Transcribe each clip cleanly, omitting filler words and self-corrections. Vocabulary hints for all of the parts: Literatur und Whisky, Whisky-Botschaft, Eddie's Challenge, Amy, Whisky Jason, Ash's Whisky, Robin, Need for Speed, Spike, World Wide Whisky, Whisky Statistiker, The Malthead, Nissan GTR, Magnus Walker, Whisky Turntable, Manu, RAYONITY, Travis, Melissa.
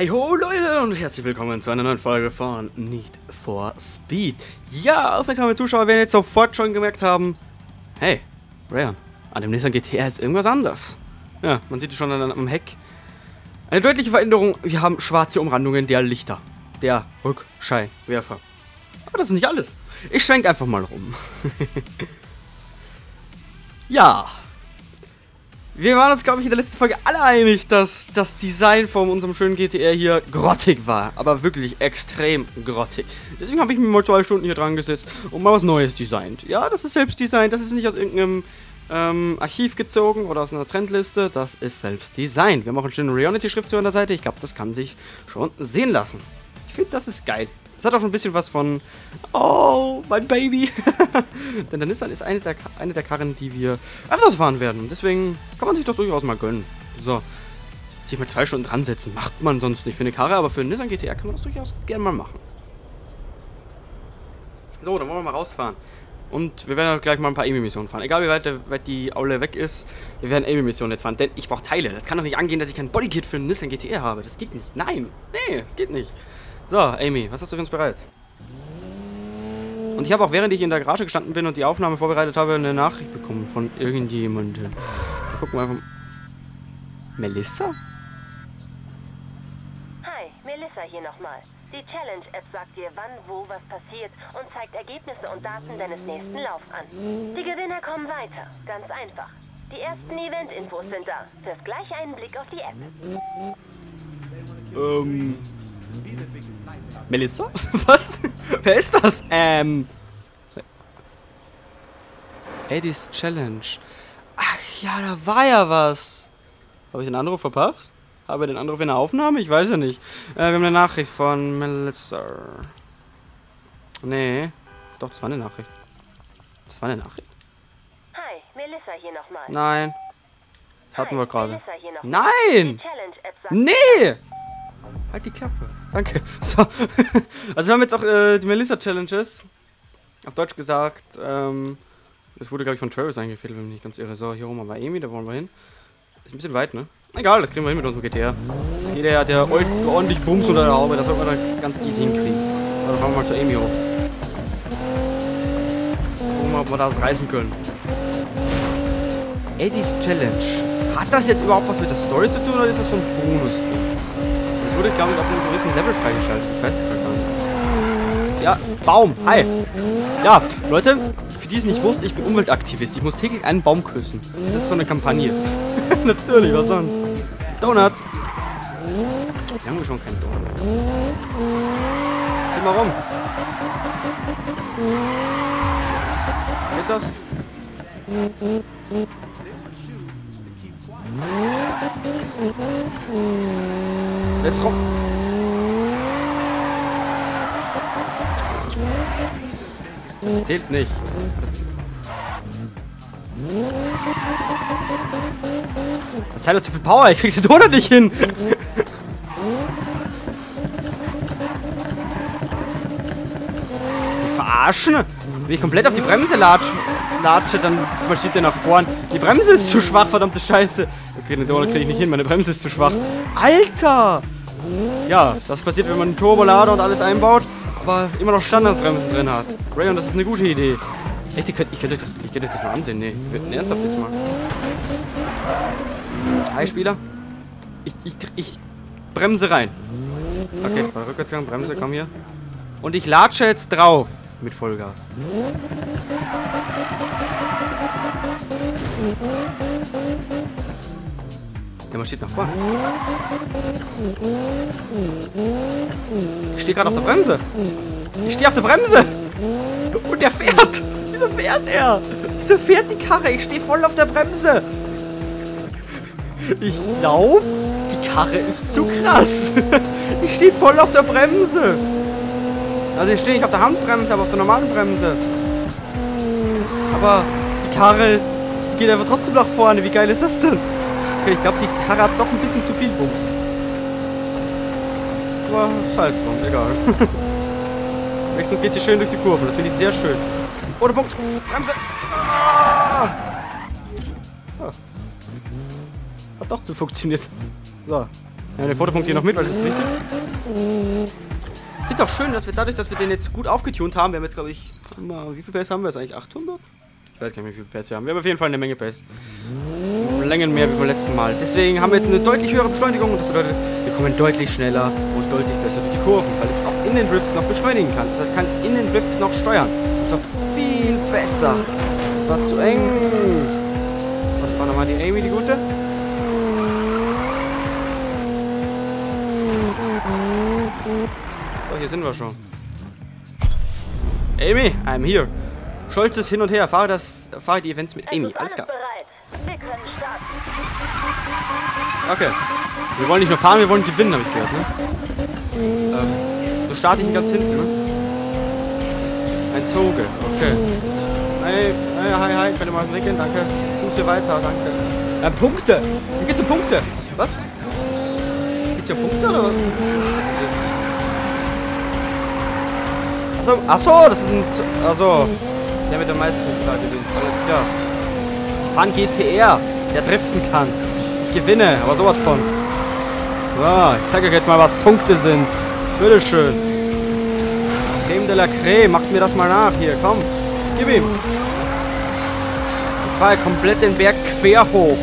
Hey ho Leute und herzlich willkommen zu einer neuen Folge von Need for Speed. Ja, aufmerksame Zuschauer werden jetzt sofort schon gemerkt haben, hey, Ryan, an dem Nissan GTR ist irgendwas anders. Ja, man sieht es schon am Heck. Eine deutliche Veränderung, wir haben schwarze Umrandungen der Lichter, der Rückscheinwerfer. Aber das ist nicht alles. Ich schwenke einfach mal rum. Ja. Wir waren uns, glaube ich, in der letzten Folge alle einig, dass das Design von unserem schönen GTR hier grottig war. Aber wirklich extrem grottig. Deswegen habe ich mir mal 2 Stunden hier dran gesetzt und mal was Neues designt. Ja, das ist Selbstdesign. Das ist nicht aus irgendeinem Archiv gezogen oder aus einer Trendliste. Das ist Selbstdesign. Wir haben auch einen schönen Reality-Schriftzug an der Seite. Ich glaube, das kann sich schon sehen lassen. Ich finde, das ist geil. Es hat auch schon ein bisschen was von, oh, mein Baby. Denn der Nissan ist eine der Karren, die wir öfters fahren werden. Deswegen kann man sich das durchaus mal gönnen. So, sich mal 2 Stunden dran setzen. Macht man sonst nicht für eine Karre, aber für einen Nissan GTR kann man das durchaus gerne mal machen. So, dann wollen wir mal rausfahren. Und wir werden auch gleich mal ein paar Amy-Missionen fahren. Egal wie weit die Aule weg ist, wir werden Amy-Missionen jetzt fahren. Denn ich brauche Teile. Das kann doch nicht angehen, dass ich kein Bodykit für einen Nissan GTR habe. Das geht nicht. Nein, nee, das geht nicht. So, Amy, was hast du für uns bereit? Und ich habe auch, während ich in der Garage gestanden bin und die Aufnahme vorbereitet habe, eine Nachricht bekommen von irgendjemandem. Gucken wir einfach mal. Melissa? Hi, Melissa hier nochmal. Die Challenge-App sagt dir, wann, wo, was passiert und zeigt Ergebnisse und Daten deines nächsten Laufs an. Die Gewinner kommen weiter, ganz einfach. Die ersten Event-Infos sind da. Wirf gleich einen Blick auf die App. Melissa? Was? Wer ist das? Eddie's Challenge. Ach ja, da war ja was. Habe ich den Anruf verpasst? Habe ich den Anruf in der Aufnahme? Ich weiß ja nicht. Wir haben eine Nachricht von Melissa. Nee. Doch, das war eine Nachricht. Das war eine Nachricht. Hi, Melissa hier nochmal. Nein. Das hatten wir gerade. Nein! Nee! Halt die Klappe. Danke. So. Also wir haben jetzt auch die Melissa-Challenges. Auf Deutsch gesagt, das wurde, glaube ich, von Travis eingefädelt, wenn ich nicht ganz irre. So, hier rum haben wir Amy, da wollen wir hin. Ist ein bisschen weit, ne? Egal, das kriegen wir hin mit unserem GTR. Das GTR hat ja ordentlich Bums unter der Haube, das sollten wir da ganz easy hinkriegen. So, dann fahren wir mal zu Amy hoch. Gucken wir mal, ob wir das reißen können. Eddie's Challenge. Hat das jetzt überhaupt was mit der Story zu tun, oder ist das so ein Bonus-Ding? Wurde, glaube ich, auf einem gewissen Level freigeschaltet. Ich weiß es gar nicht. Ja, Baum. Hi. Ja, Leute, für die es nicht wussten, ich bin Umweltaktivist. Ich muss täglich einen Baum küssen. Das ist so eine Kampagne. Natürlich, was sonst? Donut. Wir haben schon keinen Donut. Zieh mal rum. Geht das? Jetzt rum. Das zählt nicht. Das Teil hat zu viel Power. Ich krieg den Donut nicht hin. Verarschen? Wenn ich komplett auf die Bremse latsche, dann marschiert der nach vorn. Die Bremse ist zu schwach, verdammte Scheiße. Okay, den Donut krieg ich nicht hin. Meine Bremse ist zu schwach. Alter! Ja, das passiert, wenn man einen Turbolader und alles einbaut, aber immer noch Standardbremsen drin hat. Rayon, das ist eine gute Idee. Echt, ich könnt euch das mal ansehen. Nee, ernsthaft jetzt mal. Hi, Spieler. Ich bremse rein. Okay, Rückwärtsgang, Bremse, komm hier. Und ich latsche jetzt drauf mit Vollgas. Der marschiert nach vorne. Ich stehe gerade auf der Bremse. Ich stehe auf der Bremse. Und der fährt. Wieso fährt er? Wieso fährt die Karre? Ich stehe voll auf der Bremse. Ich glaube, die Karre ist zu krass. Ich stehe voll auf der Bremse. Also ich stehe nicht auf der Handbremse, aber auf der normalen Bremse. Aber die Karre, die geht einfach trotzdem nach vorne. Wie geil ist das denn? Okay, ich glaube, die Karre hat doch ein bisschen zu viel Bums. Aber scheiß drum, egal. Nächstens geht sie schön durch die Kurve, das finde ich sehr schön. Ohne Punkt, Bremse! Ah! Ah. Hat doch so funktioniert. So, Ja, den Fotopunkt hier noch mit, weil das ist wichtig. Ich finde es auch schön, dass wir dadurch, dass wir den jetzt gut aufgetunt haben, wir haben jetzt, glaube ich, wie viel PS haben wir jetzt eigentlich? 800? Ich weiß gar nicht, wie viel PS wir haben. Wir haben auf jeden Fall eine Menge PS. Längen mehr wie beim letzten Mal. Deswegen haben wir jetzt eine deutlich höhere Beschleunigung und das bedeutet, wir kommen deutlich schneller und deutlich besser durch die Kurven, weil ich auch in den Drifts noch beschleunigen kann. Das heißt, ich kann in den Drifts noch steuern. Das war viel besser. Das war zu eng. Was war nochmal die Amy, die gute? So, hier sind wir schon. Amy, I'm here. Scholzes hin und her. Fahre die Events mit Amy. Alles klar. Okay. Wir wollen nicht nur fahren, wir wollen gewinnen, habe ich gehört, ne? So starte ich ihn ganz hinten, ne? Ein Toge, okay. Hi, könnt ihr mal weggehen, danke. Fuß hier weiter, danke. Punkte! Wie geht's um Punkte? Was? Geht's hier um Punkte oder was? Achso, das ist ein... Achso. Der mit der meisten Punktzahl gewinnt, alles klar. Ich fahre einen GTR, der driften kann. Ich gewinne, aber sowas von. So, ich zeige euch jetzt mal, was Punkte sind. Bitteschön. Creme de la Creme, macht mir das mal nach hier, komm. Gib ihm. Ich fahre komplett den Berg quer hoch.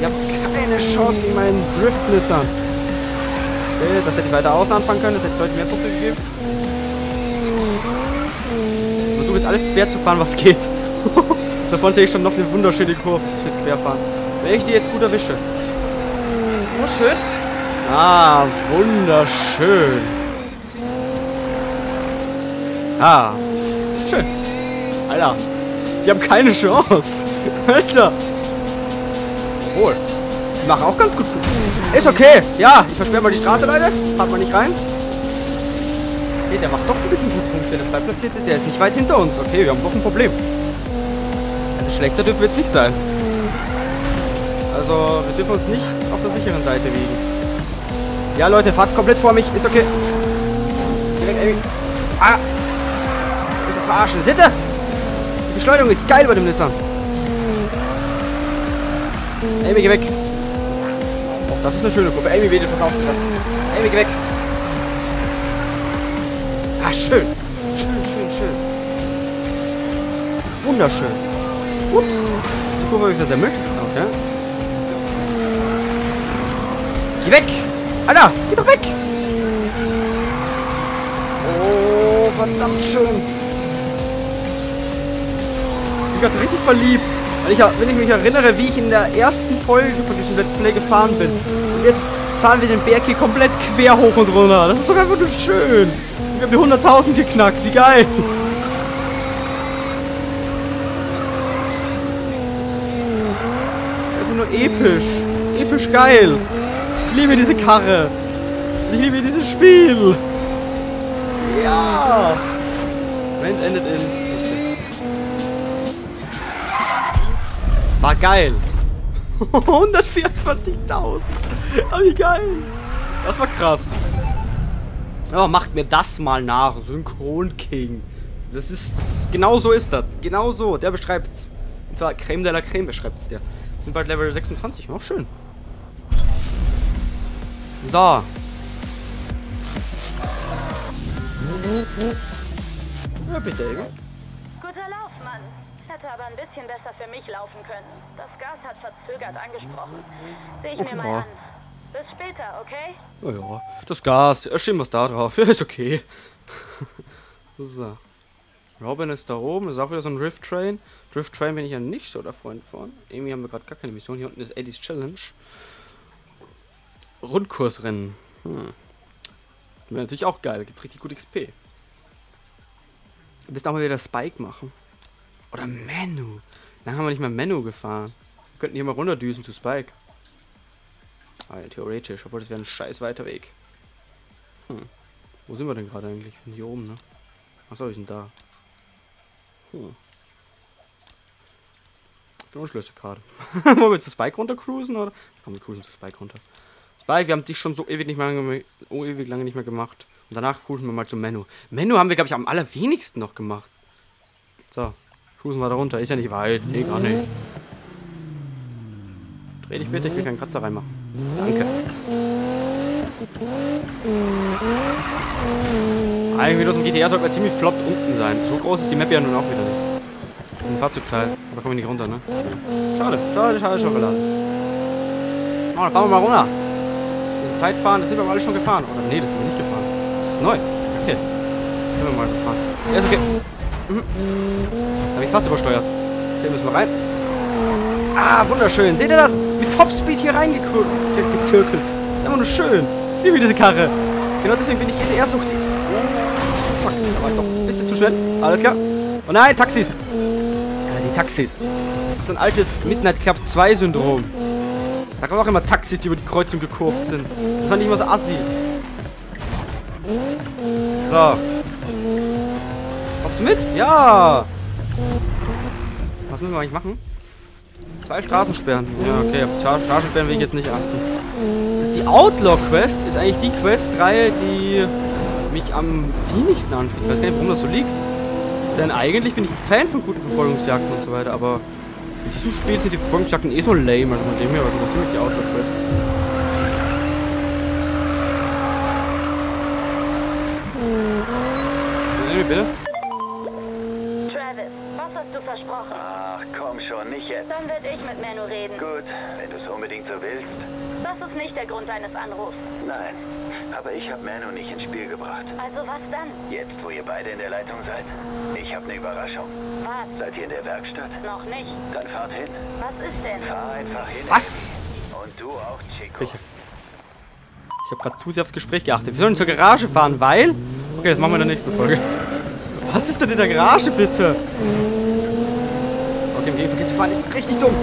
Ihr habt keine Chance gegen meinen Drift-Nissern. Okay, das hätte ich weiter außen anfangen können, das hätte deutlich mehr Punkte gegeben. Ich versuche jetzt alles quer zu fahren, was geht. Davon sehe ich schon noch eine wunderschöne Kurve fürs Querfahren. Wenn ich die jetzt gut erwische. Oh, schön. Ah, wunderschön. Ah, schön. Alter, die haben keine Chance. Alter. Obwohl, die machen auch ganz gut. Ist okay. Ja, ich versperre mal die Straße, Leute. Fahrt mal nicht rein. Okay, der macht doch ein bisschen gut Punkte. Der Freiplatzierte, der ist nicht weit hinter uns. Okay, wir haben doch ein Problem. Also schlechter dürfen wir jetzt nicht sein. Also, wir dürfen uns nicht auf der sicheren Seite wiegen. Ja, Leute, fahrt komplett vor mich. Ist okay. Direkt Amy. Ah! Bitte verarschen. Seht ihr? Die Beschleunigung ist geil bei dem Nissan. Amy, geh weg. Oh, das ist eine schöne Gruppe. Amy, bitte, pass auf. Amy, geh weg. Ah, schön. Schön. Wunderschön. Ups. Die Kurve habe ich versemmelt. Okay. Geh weg! Alter, geh doch weg! Oh, verdammt schön! Ich bin gerade richtig verliebt. Weil wenn ich mich erinnere, wie ich in der ersten Folge von diesem Let's Play gefahren bin. Und jetzt fahren wir den Berg hier komplett quer hoch und runter. Das ist doch einfach nur schön. Wir haben die 100.000 geknackt. Wie geil! Das ist einfach nur episch. Episch geil. Ich liebe diese Karre. Ich liebe dieses Spiel. Ja. Moment endet in... War geil. 124.000. Wie geil. Das war krass. Aber macht mir das mal nach. Synchron King. Das ist... Genau so ist das. Genau so. Der beschreibt's. Und zwar Creme de la Creme beschreibt's der. Wir sind bald Level 26. Auch schön. So. Ja, bitte, Ego. Guter Lauf, Mann. Hätte aber ein bisschen besser für mich laufen können. Das Gas hat verzögert angesprochen. Sehe ich mir mal an. Bis später, okay? Ja, ja. Das Gas. Schieben wir es da drauf. Ja, ist okay. So. Robin ist da oben. Das ist auch wieder so ein Drift Train. Drift Train bin ich ja nicht so der Freund von. Irgendwie haben wir gerade gar keine Mission. Hier unten ist Eddie's Challenge. Rundkursrennen. Wäre natürlich auch geil. Gibt richtig gut XP. Wir müssen auch mal wieder Spike machen. Oder Manu. Lange haben wir nicht mal Manu gefahren. Wir könnten hier mal runterdüsen zu Spike. Ah ja, theoretisch. Obwohl, das wäre ein scheiß weiter Weg. Wo sind wir denn gerade eigentlich? Wir sind hier oben, ne? Achso, wir sind da. Ich bin unschlüssig gerade. Wollen wir zu Spike runter cruisen? Oder? Komm, wir cruisen zu Spike runter. Spike, wir haben dich schon so ewig lange nicht mehr gemacht. Und danach cruisen wir mal zu Manu. Manu haben wir, glaube ich, am allerwenigsten noch gemacht. So, cruisen wir da runter. Ist ja nicht weit. Nee, gar nicht. Dreh dich bitte, ich will keinen Kratzer reinmachen. Danke. Eigentlich aus dem GTR sollten wir ziemlich flott unten sein. So groß ist die Map ja nun auch wieder nicht. Ein Fahrzeugteil. Da komme ich nicht runter, ne? Schade, schade, schade, Schokolade. Oh, dann fahren wir mal runter. Zeitfahren, das sind wir aber alle schon gefahren. Oder nee, das sind wir nicht gefahren. Das ist neu. Okay. Sind wir mal gefahren. Ja, ist okay. Da habe ich fast übersteuert. Hier müssen wir rein. Ah, wunderschön. Seht ihr das? Mit Topspeed hier reingezirkelt. Ist einfach nur schön. Ich liebe diese Karre. Genau deswegen bin ich GTR sucht. Fuck, da war ich doch ein bisschen zu schnell. Alles klar. Oh nein, Taxis. Ja, die Taxis. Das ist ein altes Midnight Club 2 Syndrom. Da kommen auch immer Taxis, die über die Kreuzung gekurvt sind. Das fand ich immer so assi. So. Kommst du mit? Ja! Was müssen wir eigentlich machen? 2 Straßensperren. Ja, okay, auf die Straßensperren will ich jetzt nicht achten. Die Outlaw-Quest ist eigentlich die Questreihe, die mich am wenigsten anfängt. Ich weiß gar nicht, warum das so liegt. Denn eigentlich bin ich ein Fan von guten Verfolgungsjagden und so weiter, aber in diesem Spiel sind die Verfolgungsjagden eh so lame. Also von dem her, was interessiert mich die Outlaw-Quest? Amy, bitte. Travis, was hast du versprochen? Ach, komm schon, nicht jetzt. Dann werde ich mit Manu reden. Gut, wenn du es unbedingt so willst. Das ist nicht der Grund deines Anrufs. Nein, aber ich habe Manu nicht ins Spiel gebracht. Also was dann? Jetzt, wo ihr beide in der Leitung seid, ich habe eine Überraschung. Was? Seid ihr in der Werkstatt? Noch nicht. Dann fahrt hin. Was ist denn? Fahr einfach hin. Was? Und du auch, Chico. Ich habe gerade zu sehr aufs Gespräch geachtet. Wir sollen zur Garage fahren, weil... Okay, das machen wir in der nächsten Folge. Was ist denn in der Garage, bitte? Okay, im Gegenverkehr zu fahren ist richtig dumm.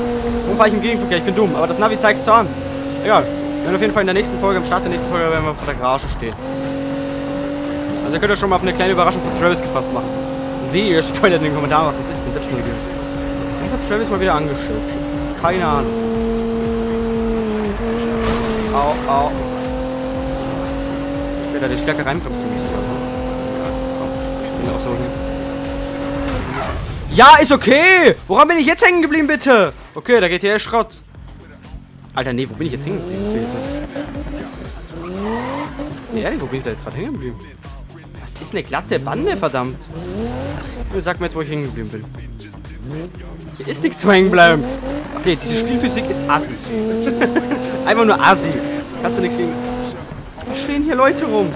Warum fahre ich im Gegenverkehr? Ich bin dumm, aber das Navi zeigt es an. Egal. Wir werden auf jeden Fall in der nächsten Folge, am Start der nächsten Folge, werden wir vor der Garage stehen. Also ihr könnt euch schon mal auf eine kleine Überraschung von Travis gefasst machen. Und wie ihr spoilert in den Kommentaren, was das ist. Ich bin selbst mal gewesen. Was hat Travis mal wieder angeschüttet? Keine Ahnung. Au, au. Ich werde da die Stärke reinbremsen müssen. So. Ja, ist okay. Woran bin ich jetzt hängen geblieben, bitte? Okay, da geht hier Schrott. Alter, nee, wo bin ich jetzt hängen geblieben? Nee, ehrlich, wo bin ich da jetzt gerade hängen geblieben? Das ist eine glatte Bande, verdammt. Sag mir jetzt, wo ich hängen geblieben bin. Hier ist nichts zu hängen bleiben. Okay, diese Spielphysik ist assi. Einfach nur assi. Hast du nichts gegen... Da stehen hier Leute rum.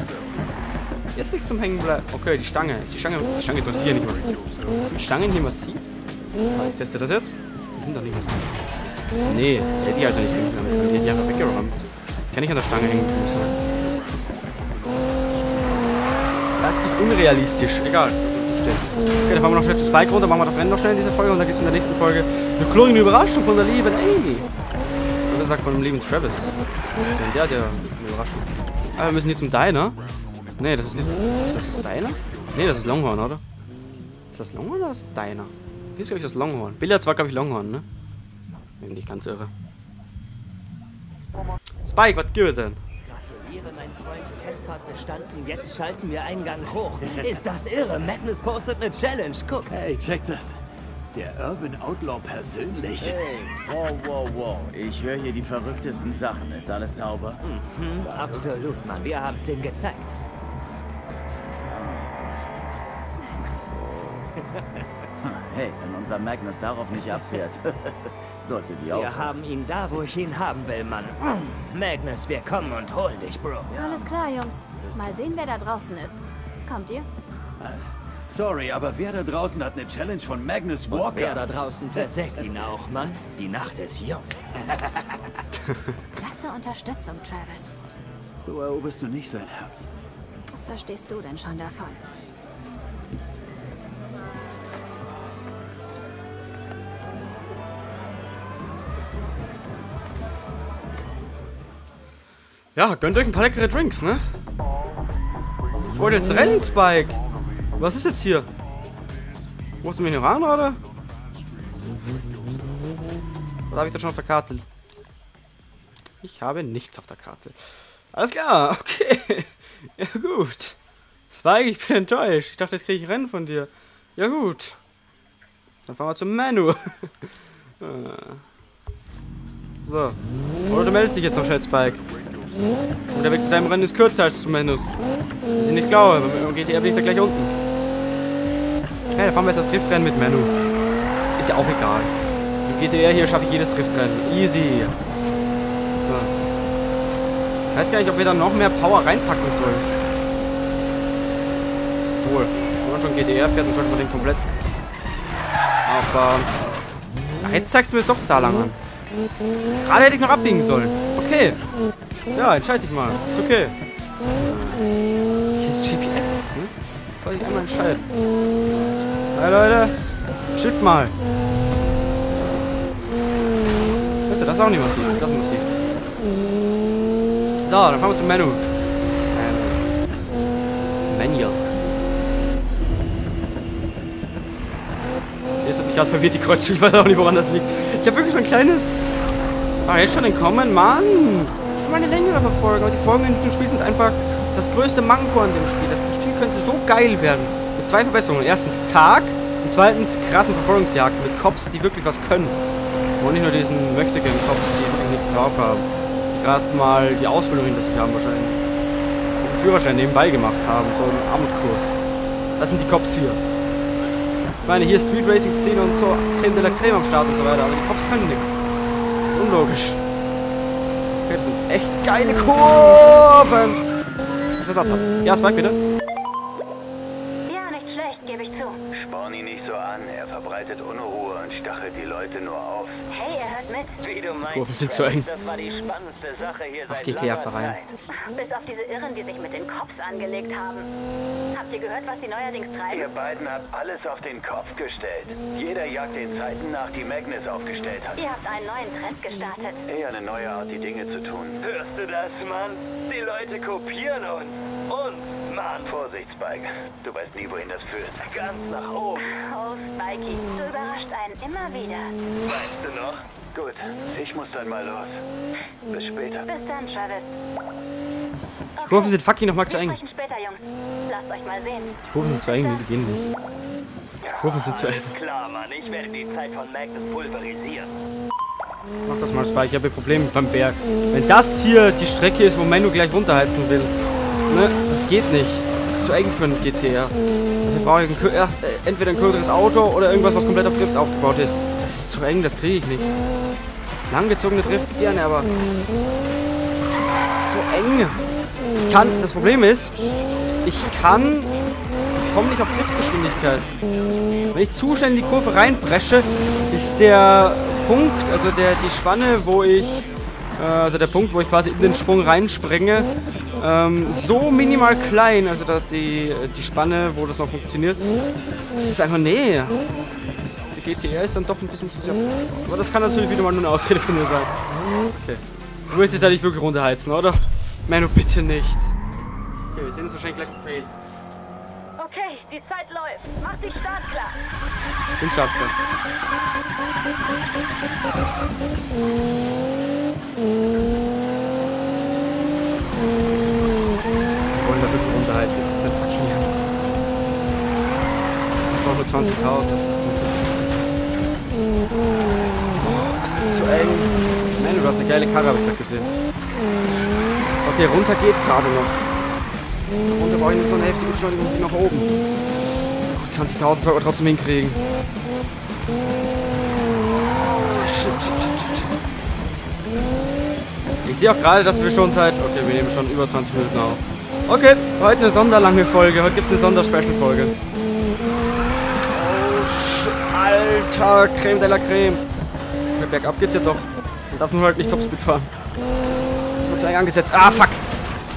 Jetzt nichts zum Hängen bleiben. Okay, die Stange. Ist die Stange ist doch hier nicht massiv. Sind Stangen hier massiv? Ich teste das jetzt. Die sind doch nicht massiv. Nee, die hätte ich also nicht hängen. Die hätte ich einfach weggeräumt. Kann ich an der Stange hängen müssen. Das ist unrealistisch. Egal. Okay, dann fahren wir noch schnell zu Spike runter, machen wir das Rennen noch schnell in dieser Folge und dann gibt es in der nächsten Folge eine klorige Überraschung von der lieben Amy. Oder gesagt von dem lieben Travis. Denn der hat ja eine Überraschung. Aber wir müssen hier zum Diner. Nee, das ist nicht... Ist das das Diner? Nee, das ist Longhorn, oder? Ist das Longhorn oder ist das Diner? Hier ist, glaube ich, das Longhorn. Billard war, glaube ich, Longhorn, ne? Bin nicht ganz irre. Spike, was gibt es denn? Gratuliere, mein Freund. Testfahrt bestanden. Jetzt schalten wir einen Gang hoch. Ist das irre? Magnus postet eine Challenge. Guck. Hey, check das. Der Urban Outlaw persönlich. Hey, wow, wow, wow. Ich höre hier die verrücktesten Sachen. Ist alles sauber? Mhm, absolut, Mann. Wir haben es denen gezeigt. Hey, wenn unser Magnus darauf nicht abfährt, sollte die auch. Wir haben ihn da, wo ich ihn haben will, Mann. Magnus, wir kommen und holen dich, Bro. Alles klar, Jungs. Mal sehen, wer da draußen ist. Kommt ihr? Sorry, aber wer da draußen hat eine Challenge von Magnus Walker? Und wer da draußen versägt ihn auch, Mann. Die Nacht ist jung. Klasse Unterstützung, Travis. So eroberst du nicht sein Herz. Was verstehst du denn schon davon? Ja, gönnt euch ein paar leckere Drinks, ne? Ich wollte jetzt rennen, Spike. Was ist jetzt hier? Musst du mich noch an, oder? Oder habe ich das schon auf der Karte? Ich habe nichts auf der Karte. Alles klar, okay. Ja gut. Spike, ich bin enttäuscht. Ich dachte, jetzt kriege ich ein Rennen von dir. Ja gut. Dann fahren wir zum Manu. So. Oder du meldest dich jetzt noch schnell, Spike. Und der Weg zu deinem Rennen ist kürzer als zu Magnus. Was ich nicht glaube, beim GTR bin ich da gleich unten. Ja, da fahren wir jetzt das Driftrennen mit Manu. Ist ja auch egal. Im GTR hier schaffe ich jedes Driftrennen. Easy. So. Ich weiß gar nicht, ob wir da noch mehr Power reinpacken sollen. Obwohl, wenn man schon GTR fährt, dann sollte man den komplett... Aber... Ach, jetzt zeigst du mir es doch da lang an. Gerade hätte ich noch abbiegen sollen. Okay. Ja, entscheide dich mal. Ist okay. Hier ist GPS, ne? Soll ich einmal entscheiden? Hey Leute, chillt mal. Weißt du, das ist auch nicht massiv. Das ist massiv. So, dann fahren wir zum Menu. Menu. Jetzt hat mich gerade verwirrt, die Kreuzung. Ich weiß auch nicht, woran das liegt. Ich habe wirklich so ein kleines... Ah, jetzt schon entkommen. Mann! Ich will meine Länge verfolgen. Aber die Folgen in diesem Spiel sind einfach das größte Manko an dem Spiel. Das Spiel könnte so geil werden. Mit zwei Verbesserungen. Erstens Tag und zweitens krassen Verfolgungsjagd mit Cops, die wirklich was können. Und nicht nur diesen möchtegern Cops, die wirklich nichts drauf haben. Die gerade mal die Ausbildung hinter sich haben wahrscheinlich. Und den Führerschein nebenbei gemacht haben, so einen Abendkurs. Das sind die Cops hier. Ich meine, hier ist Street Racing Szene und so, Creme de la Creme am Start und so weiter, aber die Cops können nichts. Das ist unlogisch. Okay, das sind echt geile Kurven. Das ab. Ja, Spike, bitte. Unruhe und stachelt die Leute nur auf. Hey, er hört mit. Wie du meinst, Kurven sind zu eng. Das war die spannendste Sache hier seit langer Zeit. Bis auf diese Irren, die sich mit den Cops angelegt haben. Habt ihr gehört, was die neuerdings treiben? Ihr beiden habt alles auf den Kopf gestellt. Jeder jagt den Zeiten nach, die Magnus aufgestellt hat. Ihr habt einen neuen Trend gestartet. Eher eine neue Art, die Dinge zu tun. Hörst du das, Mann? Die Leute kopieren uns. Mann, Vorsicht, Spike. Du weißt nie, wohin das führt. Ganz nach oben. Oh, Spikey, du überraschst einen immer wieder. Weißt du noch? Gut, ich muss dann mal los. Bis später. Bis dann, Travis. Okay. Die Kurven sind fucking nochmal zu eng. Wir sprechen später, Jungs. Lasst euch mal sehen. Die Kurven sind zu eng, die gehen nicht. Die Kurven sind zu eng. Klar, Mann, ich werde die Zeit von Magnus pulverisieren. Mach das mal, Spike. Ich habe ein Problem beim Berg. Wenn das hier die Strecke ist, wo Manu gleich runterheizen will... Ne, das geht nicht. Das ist zu eng für einen GTR. Ich brauche entweder ein kürzeres Auto oder irgendwas, was komplett auf Drift aufgebaut ist. Das ist zu eng, das kriege ich nicht. Langgezogene Drifts gerne, aber... So eng. Ich kann... Das Problem ist, ich komme nicht auf Driftgeschwindigkeit. Wenn ich zu schnell in die Kurve reinbresche, ist der Punkt, also die Spanne, wo ich... Also der Punkt, wo ich quasi in den Sprung reinspringe, so minimal klein, also da die Spanne, wo das noch funktioniert, das ist einfach, nee. Der GTR ist dann doch ein bisschen zu sehr. Aber das kann natürlich wieder mal nur eine Ausrede von mir sein. Okay. Du willst dich da nicht wirklich runterheizen, oder? Manu, bitte nicht. Okay, wir sehen uns wahrscheinlich gleich im Fail. Okay, die Zeit läuft. Mach dich startklar. Ich bin startklar. Wollen dafür Grundheit ist, das ist fucking ernst. Ich brauche nur 20.000. Das ist zu eng. Nein, du hast eine geile Karre, habe ich gerade gesehen. Okay, runter geht gerade noch. Runter brauche ich nicht so eine heftige Entschleunigung wie nach oben. 20.000 sollten wir trotzdem hinkriegen. Ich sehe auch gerade, dass wir schon seit... Okay, wir nehmen schon über 20 Minuten auf. Okay, heute eine sonderlange Folge. Heute gibt es eine Sonderspecial-Folge. Oh, shit. Alter, Creme de la Creme. Bergab geht's ja doch. Man darf nur halt nicht Topspeed fahren. Das wird zu eng angesetzt. Ah, fuck.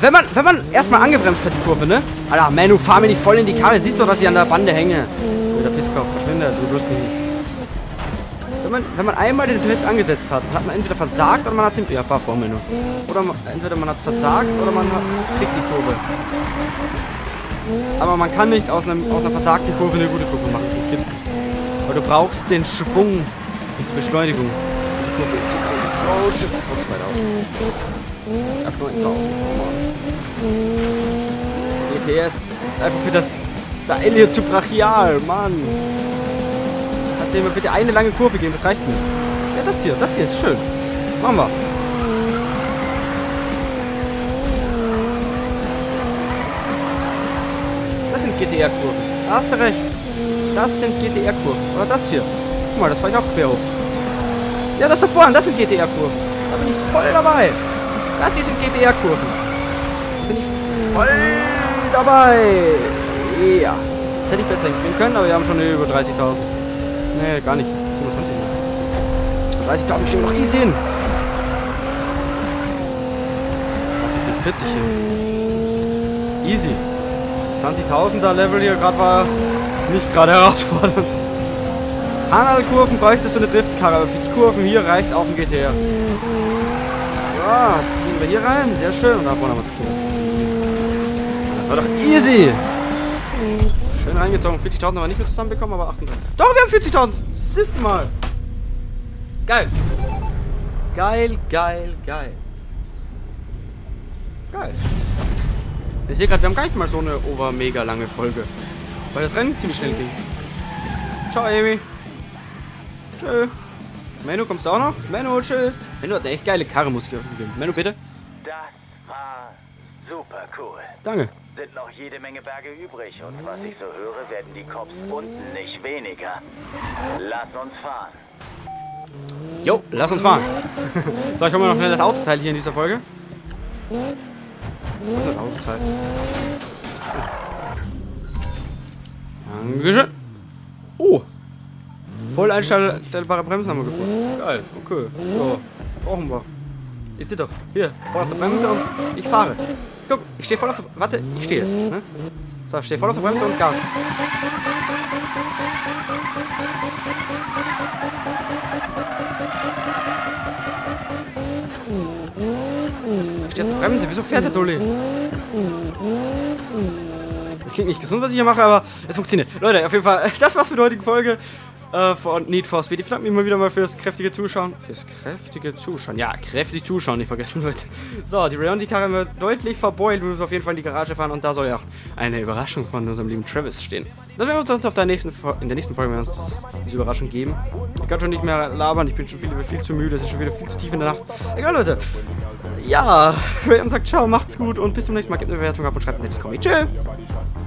Wenn man erstmal angebremst hat, die Kurve, ne? Alter, Manu, fahr mir nicht voll in die Karre. Siehst du, dass ich an der Bande hänge? Der Pisskopf, verschwinde. Du bloß mich nicht. Wenn man einmal den Drift angesetzt hat, hat man entweder versagt oder man hat den Fahrformel nur. Oder entweder man hat versagt oder man kriegt die Kurve. Aber man kann nicht aus einer versagten Kurve eine gute Kurve machen. Weil du brauchst den Schwung, die Beschleunigung, die Kurve zu kriegen. Oh shit, das war zu weit aus. Erstmal in 1000. GTR ist einfach für das Elliot zu brachial, Mann. Lass dir mal bitte eine lange Kurve geben, das reicht mir. Ja, das hier ist schön. Machen wir. sind GTR-Kurven. Da hast du recht. Das sind GTR-Kurven. Oder das hier. Guck mal, das fahre ich auch quer hoch. Ja, das da vorne, das sind GTR-Kurven. Da bin ich voll dabei. Das hier sind GTR-Kurven. Da bin ich voll dabei. Ja. Das hätte ich besser hinkriegen können, aber wir haben schon über 30.000. Nee, gar nicht. 30.000 kriegen wir noch easy hin. Was mit den 40 hin? Easy. Das 20.000er Level hier gerade war nicht gerade herausfordernd. Hanal-Kurven bräuchtest du eine Driftkarre, aber für die Kurven hier reicht auch ein GTR. Ja, ziehen wir hier rein, sehr schön. Und da vorne haben wir Schluss. Das war doch easy. Schön reingezogen. 40.000 haben wir nicht mehr zusammenbekommen, aber 38.000. Doch, wir haben 40.000. Das ist mal. Geil. Geil, geil, geil. Geil. Ich sehe gerade, wir haben gar nicht mal so eine obermega lange Folge. Weil das Rennen ziemlich schnell ging. Ciao, Amy. Tschö. Manu, kommst du auch noch? Manu, tschö. Manu hat eine echt geile Karre, muss ich auf den geben. Manu, bitte. Das war super cool. Danke. Sind noch jede Menge Berge übrig und was ich so höre, werden die Cops unten nicht weniger. Lass uns fahren. Jo, lass uns fahren. So, ich hole mir noch schnell das Autoteil hier in dieser Folge. Was ist das Autoteil? Dankeschön. Oh. Voll einstellbare Bremsen haben wir gefunden. Geil, okay. So, brauchen wir. Jetzt seht doch. Hier, voll auf der Bremse und ich fahre. Guck, ich stehe voll auf der Bremse. Warte, ich stehe jetzt. Ne? So, ich stehe voll auf der Bremse und Gas. Jetzt Bremse, wieso fährt der Dolly? Das klingt nicht gesund, was ich hier mache, aber es funktioniert. Leute, auf jeden Fall, das war's für die heutige Folge von Need for Speed. Ich bedanke mich mal wieder fürs kräftige Zuschauen. Fürs kräftige Zuschauen? Ja, kräftig zuschauen, nicht vergessen, Leute. So, die Reonti-Karre haben wir deutlich verbeult. Wir müssen auf jeden Fall in die Garage fahren und da soll ja auch eine Überraschung von unserem lieben Travis stehen. Dann werden wir uns auf der nächsten Folge werden uns diese Überraschung geben. Ich kann schon nicht mehr labern, ich bin schon viel zu müde, es ist schon wieder viel zu tief in der Nacht. Egal, Leute. Ja, Rayon sagt ciao, macht's gut und bis zum nächsten Mal. Gebt eine Bewertung ab und schreibt ein nettes Kommentar. Tschö!